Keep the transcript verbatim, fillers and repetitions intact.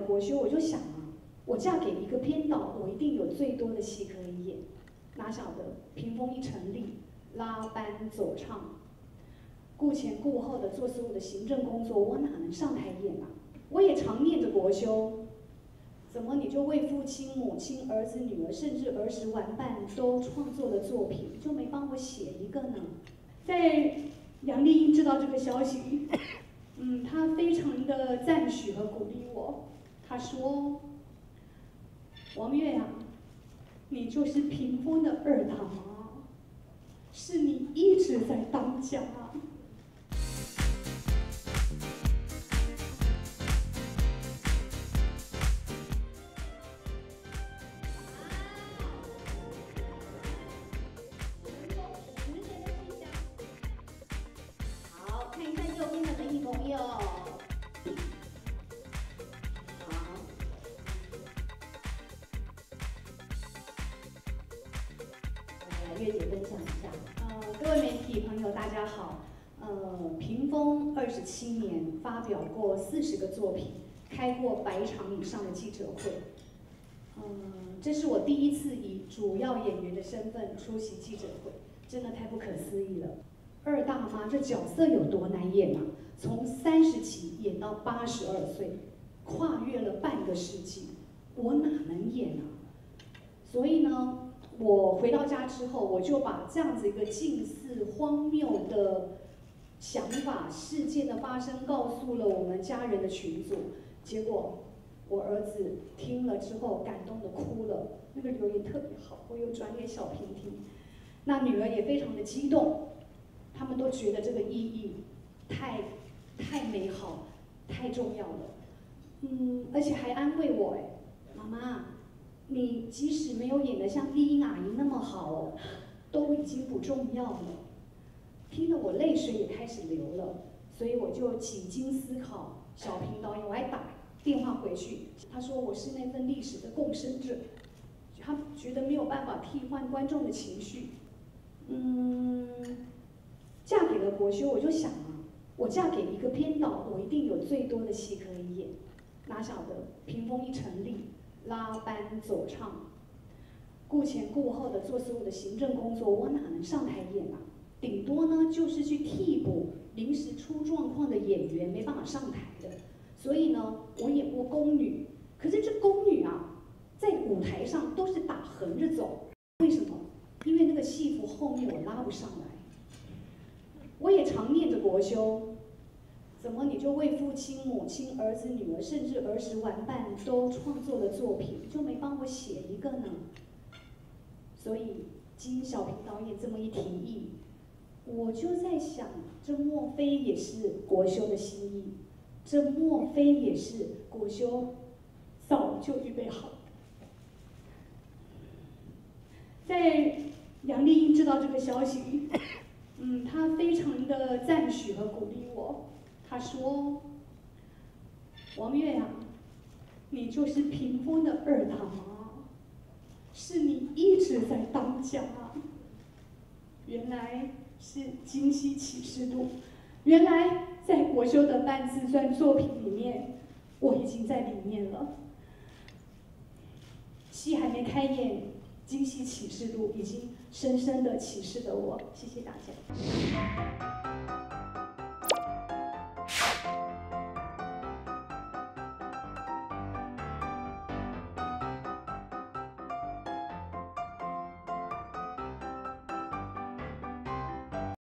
的国学，我就想啊，我嫁给一个编导，我一定有最多的戏可以演。哪晓得屏风一成立，拉班走唱，顾前顾后的做所有的行政工作，我哪能上台演啊？我也常念着国修，怎么你就为父亲、母亲、儿子、女儿，甚至儿时玩伴都创作了作品，就没帮我写一个呢？在杨丽英知道这个消息，嗯，她非常的赞许和鼓励我。她说：“王月啊，你就是屏风的二大妈，是你一直在当家。”二十七年发表过四十个作品，开过百场以上的记者会。嗯，这是我第一次以主要演员的身份出席记者会，真的太不可思议了。二大妈这角色有多难演啊？从三十几演到八十二岁，跨越了半个世纪，我哪能演啊？所以呢，我回到家之后，我就把这样子一个近似荒谬的想法、事件的发生告诉了我们家人的群组，结果我儿子听了之后感动的哭了，那个留言特别好，我又转给小平听。那女儿也非常的激动，他们都觉得这个意义太太美好、太重要了，嗯，而且还安慰我，哎，妈妈，你即使没有演得像丽英阿姨那么好哦，都已经不重要了。听得我泪水也开始流了，所以我就几经思考，小平导演，我还打电话回去，他说我是那份历史的共生者，他觉得没有办法替换观众的情绪。嗯，嫁给了国修，我就想啊，我嫁给一个编导，我一定有最多的戏可以演。哪晓得屏风一成立，拉班走唱，顾前顾后的做所有的行政工作，我哪能上台演啊？顶多呢，就是去替补临时出状况的演员，没办法上台的。所以呢，我演过宫女，可是这宫女啊，在舞台上都是打横着走，为什么？因为那个戏服后面我拉不上来。我也常念着国修，怎么你就为父亲、母亲、儿子、女儿，甚至儿时玩伴都创作了作品，就没帮我写一个呢？所以经小平导演这么一提议，我就在想，这莫非也是国修的心意？这莫非也是国修早就预备好？在杨丽英知道这个消息，嗯，她非常的赞许和鼓励我。她说：“王月啊，你就是屏风的二大妈，是你一直在当家。”原来是今夕启示录。原来在国修的半自传作品里面，我已经在里面了。戏还没开演，今夕启示录已经深深的启示了我。谢谢大家。